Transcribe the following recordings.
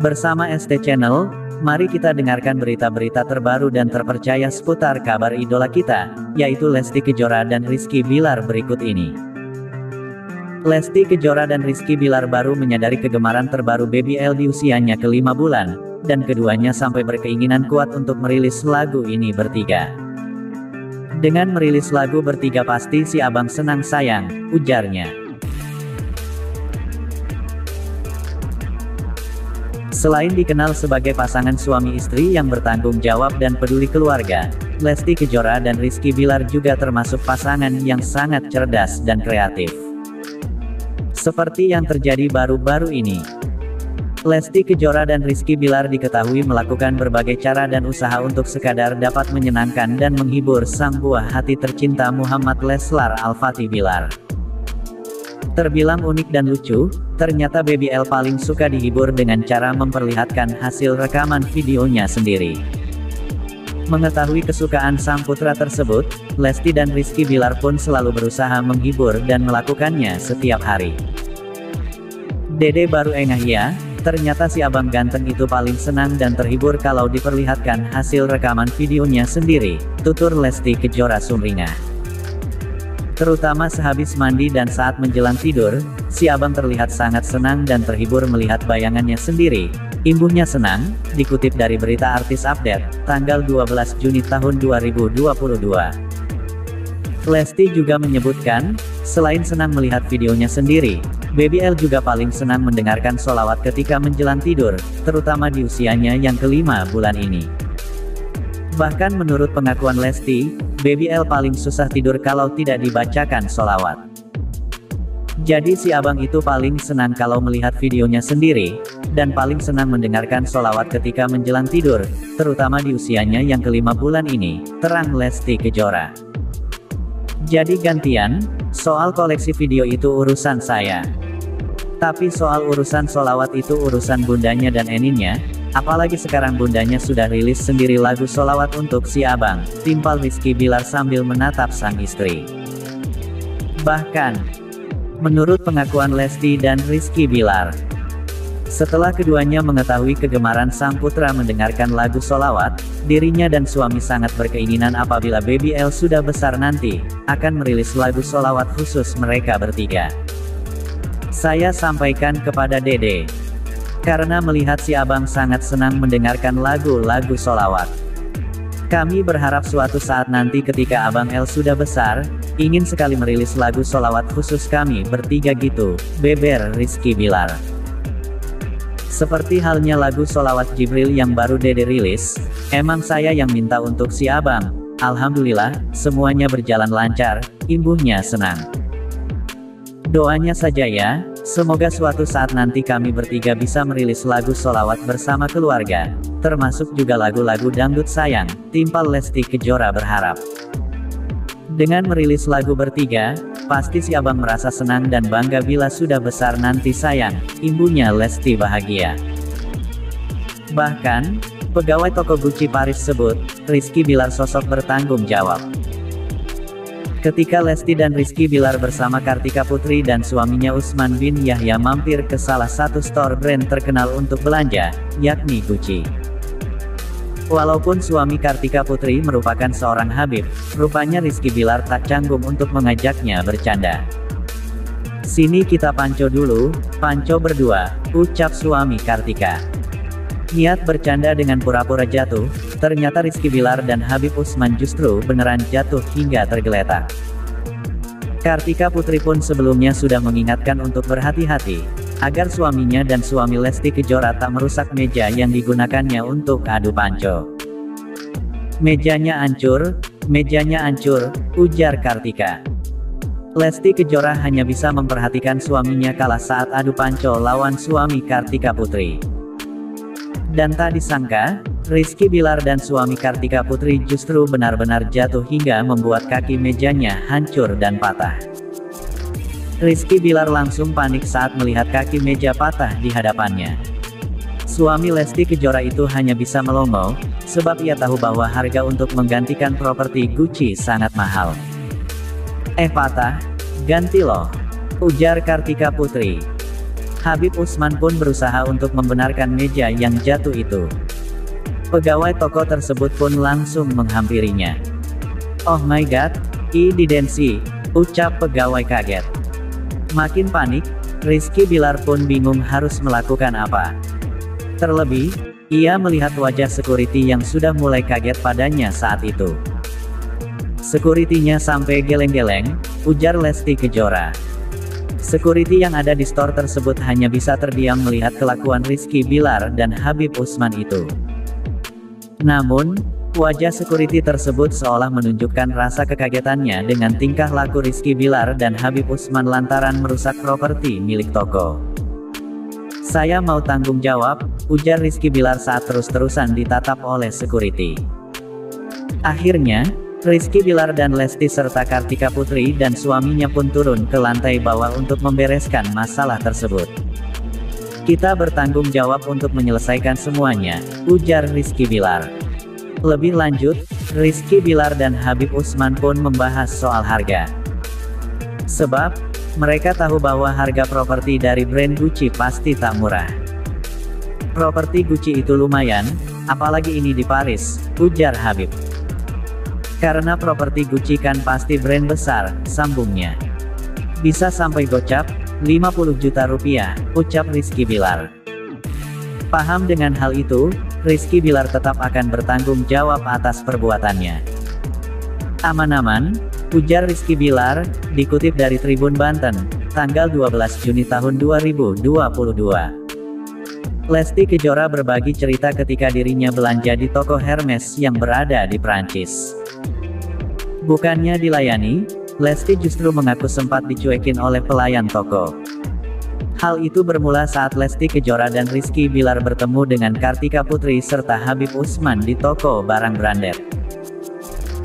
Bersama ST Channel, mari kita dengarkan berita-berita terbaru dan terpercaya seputar kabar idola kita, yaitu Lesti Kejora dan Rizky Billar berikut ini. Lesti Kejora dan Rizky Billar baru menyadari kegemaran terbaru Baby L di usianya ke-5 bulan, dan keduanya sampai berkeinginan kuat untuk merilis lagu ini bertiga. Dengan merilis lagu bertiga pasti si abang senang sayang, ujarnya. Selain dikenal sebagai pasangan suami istri yang bertanggung jawab dan peduli keluarga, Lesti Kejora dan Rizky Billar juga termasuk pasangan yang sangat cerdas dan kreatif. Seperti yang terjadi baru-baru ini. Lesti Kejora dan Rizky Billar diketahui melakukan berbagai cara dan usaha untuk sekadar dapat menyenangkan dan menghibur sang buah hati tercinta Muhammad Leslar Al-Fatih Billar. Terbilang unik dan lucu, ternyata Baby L paling suka dihibur dengan cara memperlihatkan hasil rekaman videonya sendiri. Mengetahui kesukaan sang putra tersebut, Lesti dan Rizky Billar pun selalu berusaha menghibur dan melakukannya setiap hari. Dede baru engah ya? Ternyata si abang ganteng itu paling senang dan terhibur kalau diperlihatkan hasil rekaman videonya sendiri, tutur Lesti Kejora sumringah. Terutama sehabis mandi dan saat menjelang tidur, si abang terlihat sangat senang dan terhibur melihat bayangannya sendiri. Imbuhnya senang, dikutip dari berita Artis Update, tanggal 12 Juni tahun 2022. Lesti juga menyebutkan, selain senang melihat videonya sendiri, Baby L juga paling senang mendengarkan sholawat ketika menjelang tidur, terutama di usianya yang ke-5 bulan ini. Bahkan menurut pengakuan Lesti, Baby L paling susah tidur kalau tidak dibacakan sholawat. Jadi si abang itu paling senang kalau melihat videonya sendiri, dan paling senang mendengarkan sholawat ketika menjelang tidur, terutama di usianya yang ke-5 bulan ini, terang Lesti Kejora. Jadi gantian, soal koleksi video itu urusan saya. Tapi soal urusan sholawat itu urusan bundanya dan eninya, apalagi sekarang bundanya sudah rilis sendiri lagu sholawat untuk si abang, timpal Rizky Billar sambil menatap sang istri. Bahkan, menurut pengakuan Lesti dan Rizky Billar, setelah keduanya mengetahui kegemaran sang putra mendengarkan lagu sholawat, dirinya dan suami sangat berkeinginan apabila Baby L sudah besar nanti, akan merilis lagu sholawat khusus mereka bertiga. Saya sampaikan kepada Dede. Karena melihat si abang sangat senang mendengarkan lagu-lagu sholawat. Kami berharap suatu saat nanti ketika abang L sudah besar, ingin sekali merilis lagu sholawat khusus kami bertiga gitu, beber Rizky Billar. Seperti halnya lagu Sholawat Jibril yang baru Dede rilis, emang saya yang minta untuk si abang, alhamdulillah, semuanya berjalan lancar, imbuhnya senang. Doanya saja ya, semoga suatu saat nanti kami bertiga bisa merilis lagu Sholawat bersama keluarga, termasuk juga lagu-lagu dangdut sayang, timpal Lesti Kejora berharap. Dengan merilis lagu bertiga, pasti si abang merasa senang dan bangga bila sudah besar nanti sayang, imbuhnya Lesti bahagia. Bahkan, pegawai toko Gucci Paris sebut, Rizky Billar sosok bertanggung jawab. Ketika Lesti dan Rizky Billar bersama Kartika Putri dan suaminya Usman bin Yahya mampir ke salah satu store brand terkenal untuk belanja, yakni Gucci. Walaupun suami Kartika Putri merupakan seorang Habib, rupanya Rizky Billar tak canggung untuk mengajaknya bercanda. Sini kita panco dulu, panco berdua, ucap suami Kartika. Niat bercanda dengan pura-pura jatuh, ternyata Rizky Billar dan Habib Usman justru beneran jatuh hingga tergeletak. Kartika Putri pun sebelumnya sudah mengingatkan untuk berhati-hati, agar suaminya dan suami Lesti Kejora tak merusak meja yang digunakannya untuk adu panco. Mejanya hancur, ujar Kartika. Lesti Kejora hanya bisa memperhatikan suaminya kalah saat adu panco lawan suami Kartika Putri. Dan tak disangka, Rizky Billar dan suami Kartika Putri justru benar-benar jatuh hingga membuat kaki mejanya hancur dan patah. Rizky Billar langsung panik saat melihat kaki meja patah di hadapannya. Suami Lesti Kejora itu hanya bisa melongo, sebab ia tahu bahwa harga untuk menggantikan properti Gucci sangat mahal. Patah, ganti loh. ujar Kartika Putri. Habib Usman pun berusaha untuk membenarkan meja yang jatuh itu. Pegawai toko tersebut pun langsung menghampirinya. "Oh my god, ididensi," ucap pegawai kaget. Makin panik, Rizky Billar pun bingung harus melakukan apa. Terlebih, ia melihat wajah security yang sudah mulai kaget padanya saat itu. "Sekuritinya sampai geleng-geleng," ujar Lesti Kejora. Sekuriti yang ada di store tersebut hanya bisa terdiam melihat kelakuan Rizky Billar dan Habib Usman itu. Namun, wajah sekuriti tersebut seolah menunjukkan rasa kekagetannya dengan tingkah laku Rizky Billar dan Habib Usman lantaran merusak properti milik toko. "Saya mau tanggung jawab," ujar Rizky Billar saat terus-terusan ditatap oleh sekuriti. Akhirnya, Rizky Billar dan Lesti serta Kartika Putri dan suaminya pun turun ke lantai bawah untuk membereskan masalah tersebut. "Kita bertanggung jawab untuk menyelesaikan semuanya," ujar Rizky Billar. Lebih lanjut, Rizky Billar dan Habib Usman pun membahas soal harga. Sebab, mereka tahu bahwa harga properti dari brand Gucci pasti tak murah. "Properti Gucci itu lumayan, apalagi ini di Paris," ujar Habib. "Karena properti Gucci kan pasti brand besar," sambungnya. "Bisa sampai gocap, 50 juta rupiah, ucap Rizky Billar. Paham dengan hal itu, Rizky Billar tetap akan bertanggung jawab atas perbuatannya. "Aman-aman," ujar Rizky Billar, dikutip dari Tribun Banten, tanggal 12 Juni tahun 2022. Lesti Kejora berbagi cerita ketika dirinya belanja di toko Hermes yang berada di Prancis. Bukannya dilayani, Lesti justru mengaku sempat dicuekin oleh pelayan toko. Hal itu bermula saat Lesti Kejora dan Rizky Billar bertemu dengan Kartika Putri serta Habib Usman di toko barang branded.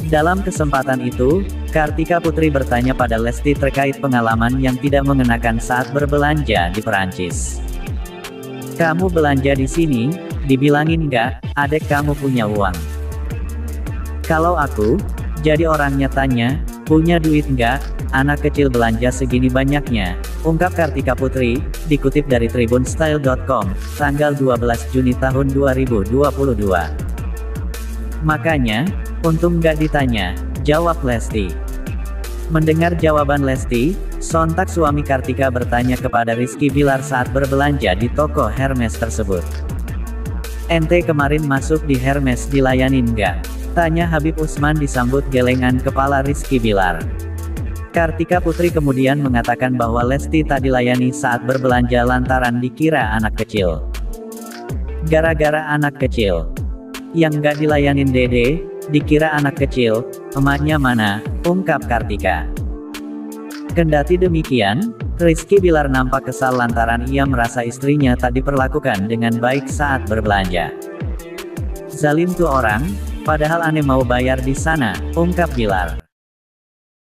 Dalam kesempatan itu, Kartika Putri bertanya pada Lesti terkait pengalaman yang tidak mengenakan saat berbelanja di Perancis. "Kamu belanja di sini, dibilangin nggak, adek kamu punya uang? Kalau aku, jadi orangnya tanya, punya duit nggak, anak kecil belanja segini banyaknya," ungkap Kartika Putri, dikutip dari TribunStyle.com, tanggal 12 Juni tahun 2022. "Makanya, untung nggak ditanya," jawab Lesti. Mendengar jawaban Lesti, sontak suami Kartika bertanya kepada Rizky Billar saat berbelanja di toko Hermes tersebut. "Ente kemarin masuk di Hermes dilayanin nggak?" tanya Habib Usman disambut gelengan kepala Rizky Billar. Kartika Putri kemudian mengatakan bahwa Lesti tak dilayani saat berbelanja lantaran dikira anak kecil. "Gara-gara anak kecil yang gak dilayanin dede, dikira anak kecil, emaknya mana," ungkap Kartika. Kendati demikian, Rizky Billar nampak kesal lantaran ia merasa istrinya tak diperlakukan dengan baik saat berbelanja. "Zalim tuh orang, padahal aneh mau bayar di sana," ungkap Billar.